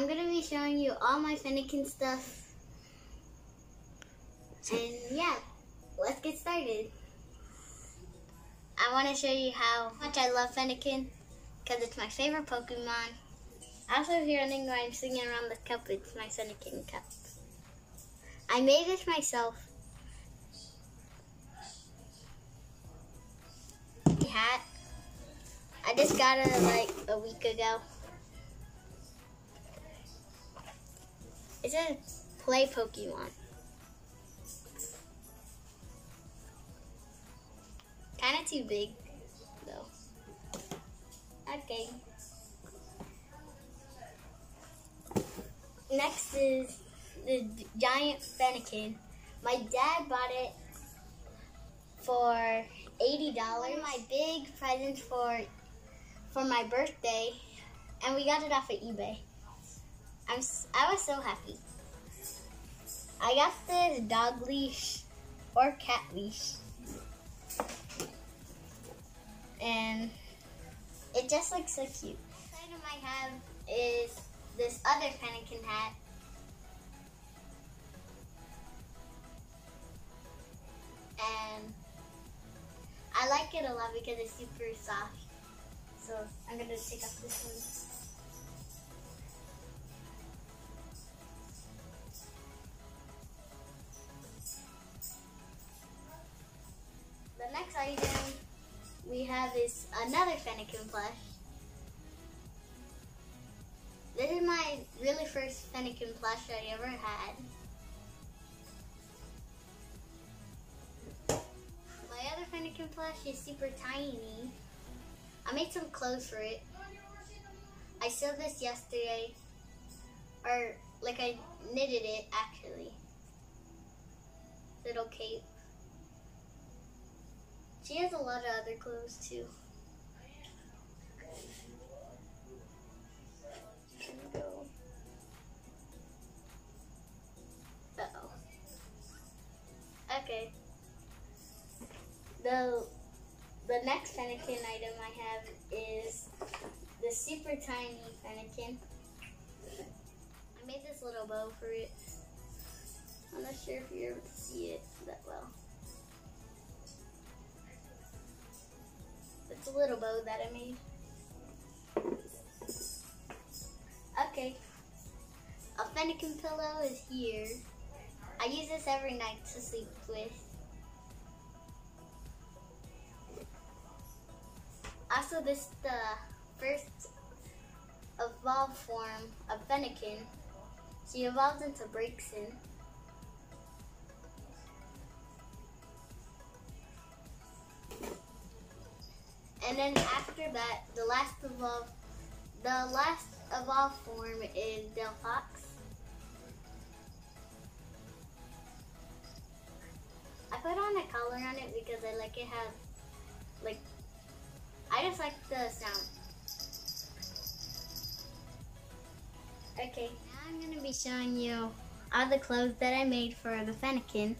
I'm going to be showing you all my Fennekin stuff. And yeah, let's get started. I want to show you how much I love Fennekin because it's my favorite Pokemon. Also, if you're wondering why I'm singing around the cup, it's my Fennekin cup. I made this myself. The hat. I just got it like a week ago. It says play Pokemon. Kinda too big though. Okay. Next is the giant Fennekin. My dad bought it for $80. One of my big presents for my birthday, and we got it off of eBay. I was so happy. I got this dog leash or cat leash, and it just looks so cute. Next item I have is this other Fennekin hat. And I like it a lot because it's super soft. So I'm going to take off this one. The next item we have is another Fennekin plush. This is my really first Fennekin plush I ever had. My other Fennekin plush is super tiny. I made some clothes for it. I sewed this yesterday, or like I knitted it actually. Little cape. She has a lot of other clothes too. Here we go. Uh-oh. Okay. The next Fennekin item I have is the super tiny Fennekin. I made this little bow for it. I'm not sure if you're able to see it that well. It's a little bow that I made. Okay. A Fennekin pillow is here. I use this every night to sleep with. Also, this is the first evolved form of Fennekin. She evolved into Braixen. And then after that, the last evolved form is Delphox. I put on a collar on it because I like it has, like, I just like the sound. Okay, now I'm gonna be showing you all the clothes that I made for the Fennekin.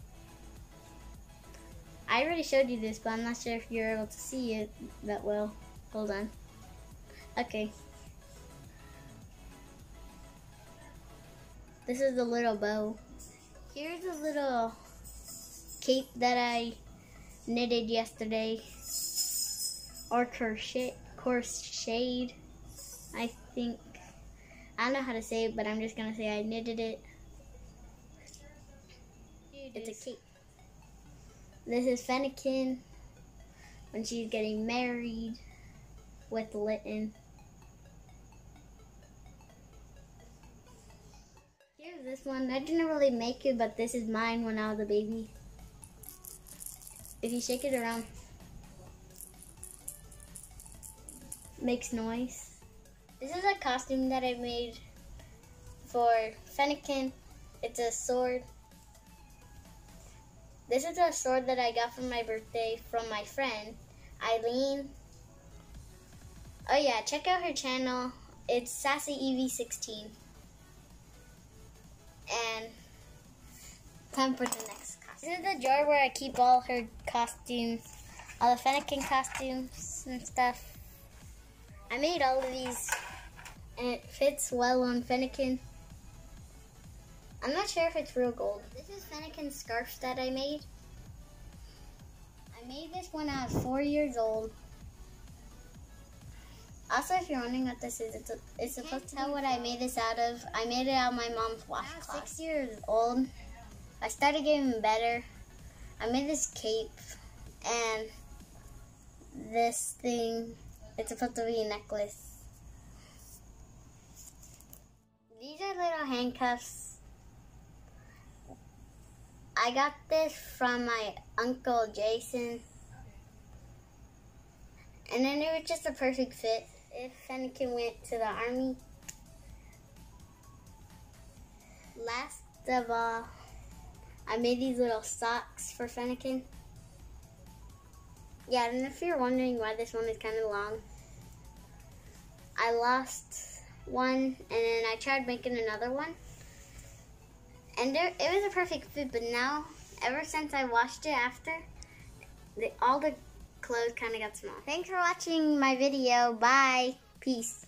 I already showed you this, but I'm not sure if you're able to see it that well. Hold on. Okay. This is the little bow. Here's a little cape that I knitted yesterday. Or crocheted, I think. I don't know how to say it, but I'm just gonna say I knitted it. It's a cape. This is Fennekin when she's getting married with Litten. Here's this one. I didn't really make it, but this is mine when I was a baby. If you shake it around, it makes noise. This is a costume that I made for Fennekin. It's a sword. This is a sword that I got for my birthday from my friend, Eileen. Oh yeah, check out her channel. It's SassyEV16. And time for the next costume. This is the drawer where I keep all her costumes, all the Fennekin costumes and stuff. I made all of these and it fits well on Fennekin. I'm not sure if it's real gold. This is Fennekin's scarf that I made. I made this when I was 4 years old. Also, if you're wondering what this is, it's supposed to tell what I made this out of. I made it out of my mom's washcloth. I was 6 years old. I started getting better. I made this cape and this thing. It's supposed to be a necklace. These are little handcuffs. I got this from my uncle Jason. And then it was just a perfect fit. If Fennekin went to the army. Last of all, I made these little socks for Fennekin. Yeah, and if you're wondering why this one is kind of long, I lost one and then I tried making another one. And it was a perfect fit, but now, ever since I washed it after, all the clothes kind of got small. Thanks for watching my video. Bye. Peace.